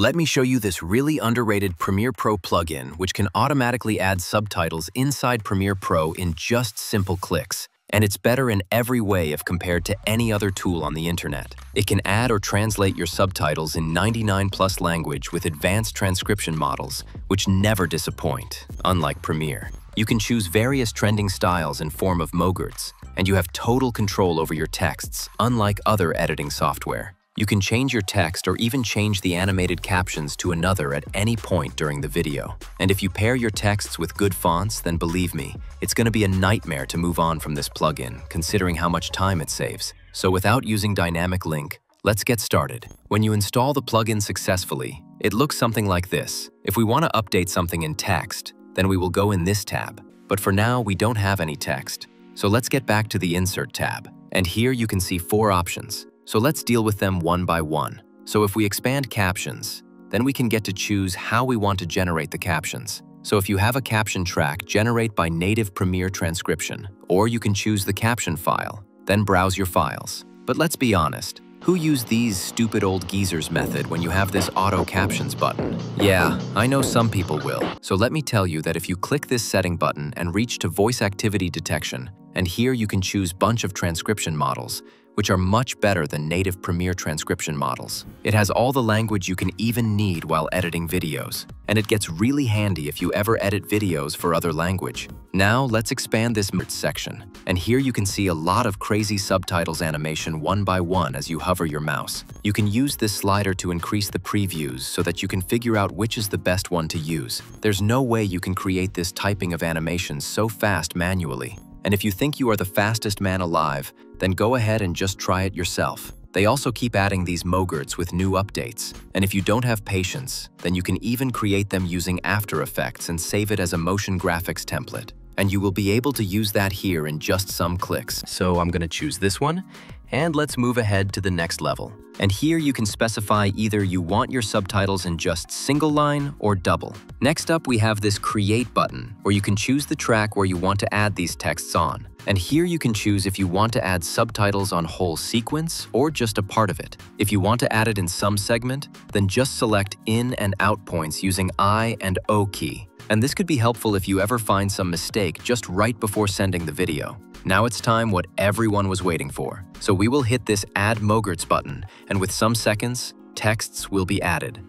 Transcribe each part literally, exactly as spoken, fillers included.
Let me show you this really underrated Premiere Pro plugin, which can automatically add subtitles inside Premiere Pro in just simple clicks. And it's better in every way if compared to any other tool on the internet. It can add or translate your subtitles in ninety-nine plus language with advanced transcription models, which never disappoint, unlike Premiere. You can choose various trending styles in form of MOGRTs, and you have total control over your texts, unlike other editing software. You can change your text or even change the animated captions to another at any point during the video. And if you pair your texts with good fonts, then believe me, it's going to be a nightmare to move on from this plugin, considering how much time it saves. So without using Dynamic Link, let's get started. When you install the plugin successfully, it looks something like this. If we want to update something in text, then we will go in this tab. But for now, we don't have any text. So let's get back to the Insert tab. And here you can see four options. So let's deal with them one by one. So if we expand captions, then we can get to choose how we want to generate the captions. So if you have a caption track, generate by native Premiere transcription, or you can choose the caption file, then browse your files. But let's be honest, who used these stupid old geezers method when you have this auto captions button? Yeah, I know some people will. So let me tell you that if you click this setting button and reach to voice activity detection, and here you can choose bunch of transcription models, which are much better than native Premiere transcription models. It has all the language you can even need while editing videos, and it gets really handy if you ever edit videos for other language. Now let's expand this section, and here you can see a lot of crazy subtitles animation one by one as you hover your mouse. You can use this slider to increase the previews so that you can figure out which is the best one to use. There's no way you can create this typing of animations so fast manually. And if you think you are the fastest man alive, then go ahead and just try it yourself. They also keep adding these MOGRTs with new updates. And if you don't have patience, then you can even create them using After Effects and save it as a motion graphics template. And you will be able to use that here in just some clicks. So I'm gonna choose this one, and let's move ahead to the next level. And here you can specify either you want your subtitles in just single line or double. Next up, we have this Create button, where you can choose the track where you want to add these texts on. And here you can choose if you want to add subtitles on whole sequence or just a part of it. If you want to add it in some segment, then just select in and out points using I and O key. And this could be helpful if you ever find some mistake just right before sending the video. Now it's time what everyone was waiting for. So we will hit this Add MOGRTs button, and with some seconds, texts will be added.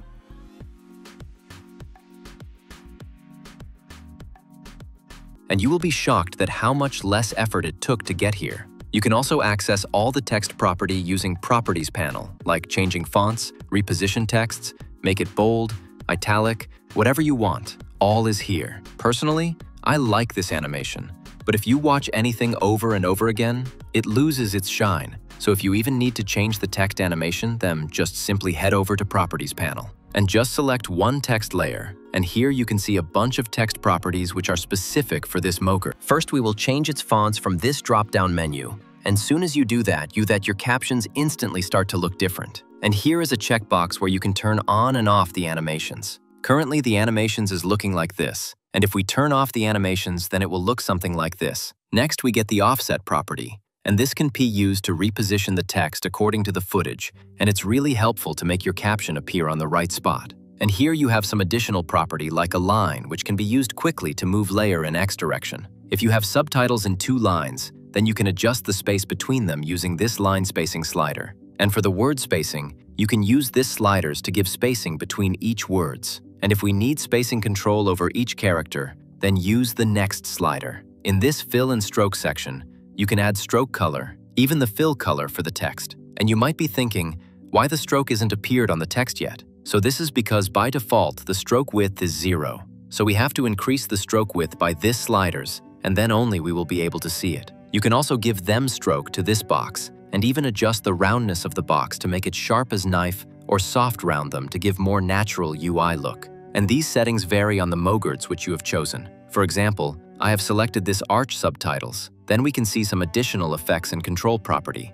And you will be shocked that how much less effort it took to get here. You can also access all the text property using Properties panel, like changing fonts, reposition texts, make it bold, italic, whatever you want. All is here. Personally, I like this animation, but if you watch anything over and over again, it loses its shine. So if you even need to change the text animation, then just simply head over to Properties panel and just select one text layer. And here you can see a bunch of text properties which are specific for this MOGRT. First, we will change its fonts from this drop-down menu. And soon as you do that, you that your captions instantly start to look different. And here is a checkbox where you can turn on and off the animations. Currently, the animations is looking like this, and if we turn off the animations, then it will look something like this. Next, we get the offset property, and this can be used to reposition the text according to the footage, and it's really helpful to make your caption appear on the right spot. And here you have some additional property like a line, which can be used quickly to move layer in X direction. If you have subtitles in two lines, then you can adjust the space between them using this line spacing slider. And for the word spacing, you can use this sliders to give spacing between each words. And if we need spacing control over each character, then use the next slider. In this fill and stroke section, you can add stroke color, even the fill color for the text. And you might be thinking, why the stroke isn't appeared on the text yet? So this is because by default, the stroke width is zero. So we have to increase the stroke width by this sliders, and then only we will be able to see it. You can also give them stroke to this box, and even adjust the roundness of the box to make it sharp as knife or soft round them to give more natural U I look. And these settings vary on the MOGRTs which you have chosen. For example, I have selected this arch subtitles. Then we can see some additional effects and control property.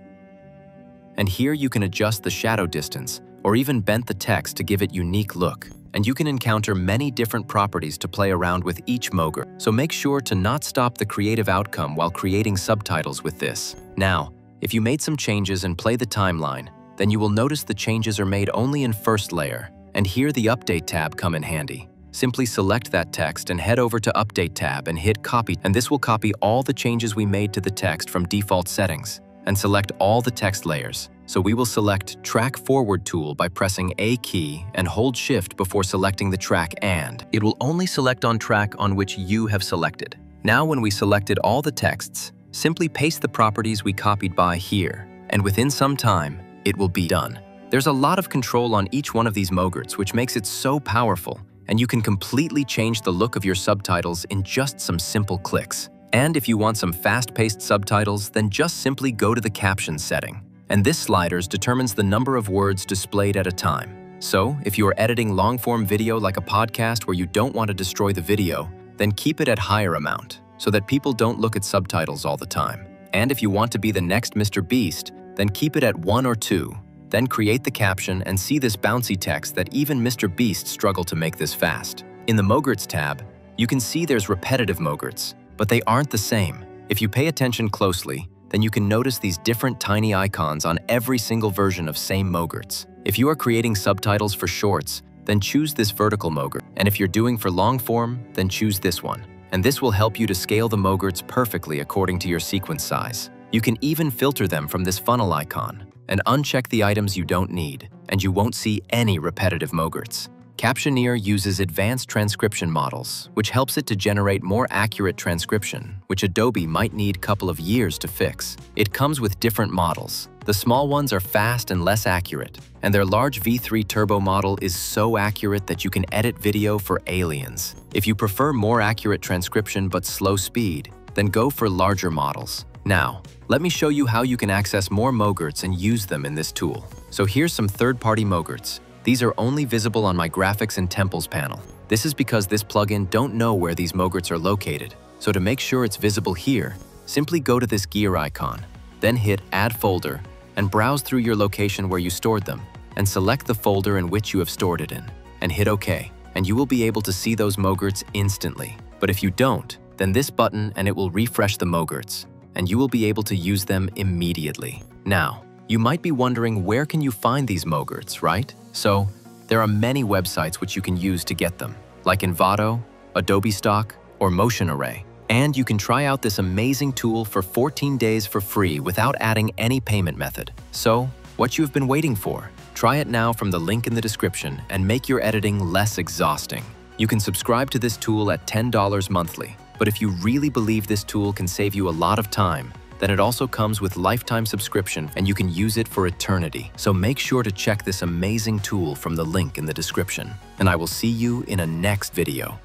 And here you can adjust the shadow distance or even bent the text to give it unique look. And you can encounter many different properties to play around with each MOGRT. So make sure to not stop the creative outcome while creating subtitles with this. Now, if you made some changes and play the timeline, then you will notice the changes are made only in first layer, and here the Update tab come in handy. Simply select that text and head over to Update tab and hit Copy, and this will copy all the changes we made to the text from default settings, and select all the text layers. So we will select Track Forward tool by pressing A key and hold Shift before selecting the track and. It will only select on track on which you have selected. Now when we selected all the texts, simply paste the properties we copied by here, and within some time, it will be done. There's a lot of control on each one of these MOGRTs, which makes it so powerful, and you can completely change the look of your subtitles in just some simple clicks. And if you want some fast-paced subtitles, then just simply go to the caption setting. And this sliders determines the number of words displayed at a time. So, if you are editing long-form video like a podcast where you don't want to destroy the video, then keep it at higher amount, so that people don't look at subtitles all the time. And if you want to be the next Mister Beast, then keep it at one or two. Then create the caption and see this bouncy text that even Mister Beast struggled to make this fast. In the MOGRTs tab, you can see there's repetitive MOGRTs, but they aren't the same. If you pay attention closely, then you can notice these different tiny icons on every single version of same MOGRTs. If you are creating subtitles for shorts, then choose this vertical MOGRT. And if you're doing for long form, then choose this one. And this will help you to scale the MOGRTs perfectly according to your sequence size. You can even filter them from this funnel icon and uncheck the items you don't need, and you won't see any repetitive MOGRTs. Captioneer uses advanced transcription models, which helps it to generate more accurate transcription, which Adobe might need a couple of years to fix. It comes with different models. The small ones are fast and less accurate, and their large V three Turbo model is so accurate that you can edit video for aliens. If you prefer more accurate transcription but slow speed, then go for larger models. Now, let me show you how you can access more MOGRTs and use them in this tool. So here's some third-party MOGRTs. These are only visible on my graphics and temples panel. This is because this plugin don't know where these MOGRTs are located. So to make sure it's visible here, simply go to this gear icon, then hit Add Folder, and browse through your location where you stored them, and select the folder in which you have stored it in, and hit OK, and you will be able to see those MOGRTs instantly. But if you don't, then this button and it will refresh the MOGRTs, and you will be able to use them immediately. Now, you might be wondering where can you find these MOGRTs, right? So, there are many websites which you can use to get them, like Envato, Adobe Stock, or Motion Array. And you can try out this amazing tool for fourteen days for free without adding any payment method. So, what you've been waiting for? Try it now from the link in the description and make your editing less exhausting. You can subscribe to this tool at ten dollars monthly, but if you really believe this tool can save you a lot of time, then it also comes with lifetime subscription and you can use it for eternity. So make sure to check this amazing tool from the link in the description. And I will see you in a next video.